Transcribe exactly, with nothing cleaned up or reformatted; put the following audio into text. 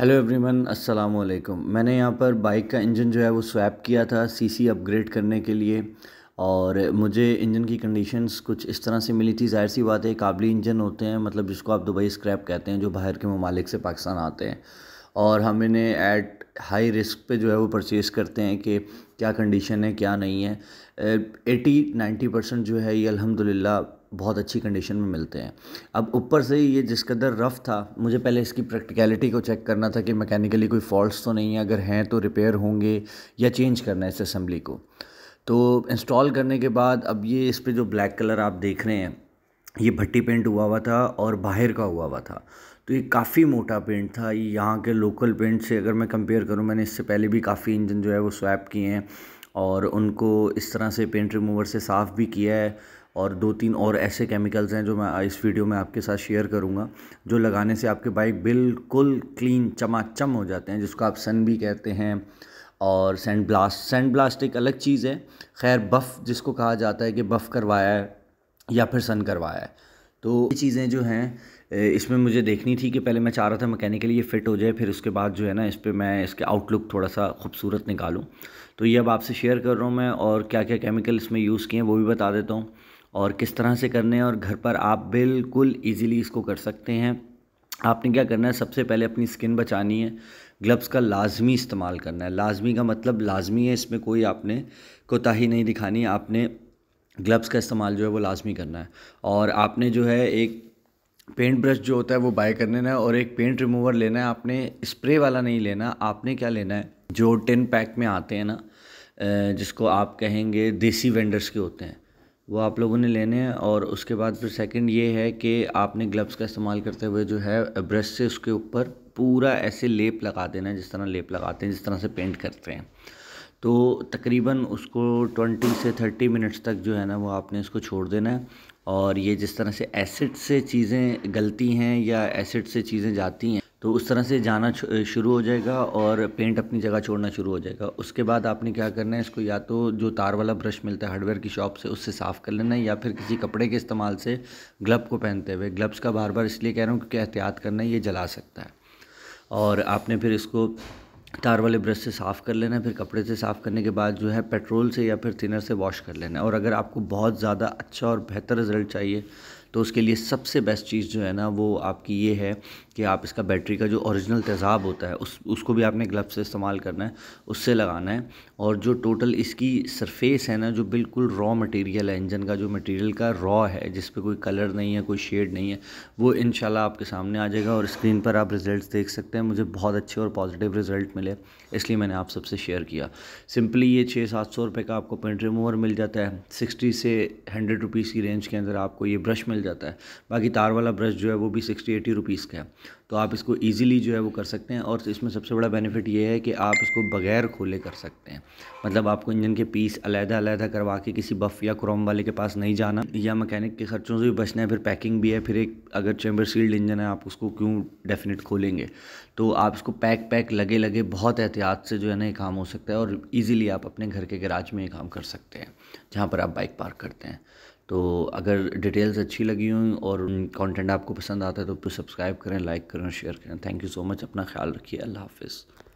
Hello everyone, अस्सलाम वालेकुम। मैंने यहाँ पर बाइक का इंजन जो है वो स्वैप किया था सीसी अपग्रेड करने के लिए, और मुझे इंजन की कंडीशंस कुछ इस तरह से मिली थी। जाहिर सी बात है, काबली इंजन होते हैं, मतलब जिसको आप दुबई स्क्रैप कहते हैं, जो बाहर के ममालिक से पाकिस्तान आते हैं, और हम इन्हें एट हाई रिस्क पे जो है वो परचेज़ करते हैं कि क्या कंडीशन है क्या नहीं है। अस्सी नब्बे परसेंट जो है ये अल्हम्दुलिल्लाह बहुत अच्छी कंडीशन में मिलते हैं। अब ऊपर से ये जिस कदर रफ़ था, मुझे पहले इसकी प्रैक्टिकलिटी को चेक करना था कि मैकेनिकली कोई फॉल्ट्स तो नहीं है, अगर हैं तो रिपेयर होंगे या चेंज करना है इस असम्बली को। तो इंस्टॉल करने के बाद अब ये इस पर जो ब्लैक कलर आप देख रहे हैं, ये भट्टी पेंट हुआ हुआ था और बाहर का हुआ हुआ था, तो ये काफ़ी मोटा पेंट था। ये यहाँ के लोकल पेंट से अगर मैं कंपेयर करूँ, मैंने इससे पहले भी काफ़ी इंजन जो है वो स्वैप किए हैं और उनको इस तरह से पेंट रिमूवर से साफ़ भी किया है, और दो तीन और ऐसे केमिकल्स हैं जो मैं इस वीडियो में आपके साथ शेयर करूंगा, जो लगाने से आपके बाइक बिल्कुल क्लीन चमाचम हो जाते हैं, जिसको आप सन भी कहते हैं और सैंड ब्लास्ट। सैंड ब्लास्ट एक अलग चीज़ है, खैर बफ़ जिसको कहा जाता है कि बफ़ करवाया है या फिर सन करवाया है। तो ये चीज़ें जो हैं इसमें मुझे देखनी थी कि पहले मैं चाह रहा था मैकेनिकली ये फ़िट हो जाए, फिर उसके बाद जो है ना इस पर मैं इसके आउटलुक थोड़ा सा खूबसूरत निकालूँ। तो ये अब आपसे शेयर कर रहा हूँ मैं, और क्या क्या केमिकल इसमें यूज़ किए हैं वो भी बता देता हूँ, और किस तरह से करने हैं, और घर पर आप बिल्कुल ईज़िली इसको कर सकते हैं। आपने क्या करना है, सबसे पहले अपनी स्किन बचानी है, ग्लव्स का लाजमी इस्तेमाल करना है। लाजमी का मतलब लाजमी है, इसमें कोई आपने कोताही नहीं दिखानी, आपने ग्लव्स का इस्तेमाल जो है वो लाजमी करना है। और आपने जो है एक पेंट ब्रश जो होता है वो बाय करने लेना है, और एक पेंट रिमूवर लेना है। आपने स्प्रे वाला नहीं लेना, आपने क्या लेना है, जो टिन पैक में आते हैं ना, जिसको आप कहेंगे देसी वेंडर्स के होते हैं, वो आप लोगों ने लेने हैं। और उसके बाद फिर सेकंड ये है कि आपने ग्लव्स का इस्तेमाल करते हुए जो है ब्रश से उसके ऊपर पूरा ऐसे लेप लगा देना है, जिस तरह लेप लगाते हैं, जिस तरह से पेंट करते हैं। तो तकरीबन उसको बीस से तीस मिनट्स तक जो है ना वो आपने इसको छोड़ देना है, और ये जिस तरह से एसिड से चीज़ें गलती हैं या एसिड से चीज़ें जाती हैं, तो उस तरह से जाना शुरू हो जाएगा और पेंट अपनी जगह छोड़ना शुरू हो जाएगा। उसके बाद आपने क्या करना है, इसको या तो जो तार वाला ब्रश मिलता है हार्डवेयर की शॉप से, उससे साफ़ कर लेना है, या फिर किसी कपड़े के इस्तेमाल से ग्लव को पहनते हुए। ग्लव्स का बार बार इसलिए कह रहा हूँ क्योंकि एहतियात करना है, ये जला सकता है। और आपने फिर इसको तार वाले ब्रश से साफ़ कर लेना है, फिर कपड़े से साफ़ करने के बाद जो है पेट्रोल से या फिर थिनर से वॉश कर लेना है। और अगर आपको बहुत ज़्यादा अच्छा और बेहतर रिज़ल्ट चाहिए तो उसके लिए सबसे बेस्ट चीज़ जो है ना वो आपकी ये है कि आप इसका बैटरी का जो ओरिजिनल तेज़ाब होता है उस उसको भी आपने ग्लव्स से इस्तेमाल करना है, उससे लगाना है। और जो टोटल इसकी सरफेस है ना, जो बिल्कुल रॉ मटेरियल है इंजन का, जो मटेरियल का रॉ है, जिस पे कोई कलर नहीं है, कोई शेड नहीं है, वो इंशाल्लाह आपके सामने आ जाएगा और स्क्रीन पर आप रिज़ल्ट देख सकते हैं। मुझे बहुत अच्छे और पॉजिटिव रिज़ल्ट मिले, इसलिए मैंने आप सबसे शेयर किया। सिंपली ये छः सात सौ रुपये का आपको पेंट रिमूवर मिल जाता है, सिक्सटी से हंड्रेड रुपीज़ की रेंज के अंदर आपको ये ब्रश जाता है। बाकी तार वाला ब्रश जो है वो भी सिक्सटी एटी रुपीज़ का है, तो आप इसको इजीली जो है वो कर सकते हैं। और इसमें सबसे बड़ा बेनिफिट ये है कि आप इसको बगैर खोले कर सकते हैं, मतलब आपको इंजन के पीस अलहदा अलहदा करवा के किसी बफ़ या क्रोम वाले के पास नहीं जाना, या मैकेनिक के खर्चों से भी बचना है, फिर पैकिंग भी है, फिर एक अगर चैम्बर सील्ड इंजन है आप उसको क्यों डेफिनेट खोलेंगे। तो आप इसको पैक पैक लगे लगे बहुत एहतियात से जो है ना ये काम हो सकता है, और ईज़िली आप अपने घर के गैराज में ये काम कर सकते हैं जहाँ पर आप बाइक पार्क करते हैं। तो अगर डिटेल्स अच्छी लगी हों और कंटेंट आपको पसंद आता है तो प्लीज़ सब्सक्राइब करें, लाइक करें, शेयर करें। Thank you so much. अपना ख्याल रखिए। अल्लाह हाफ़िज़।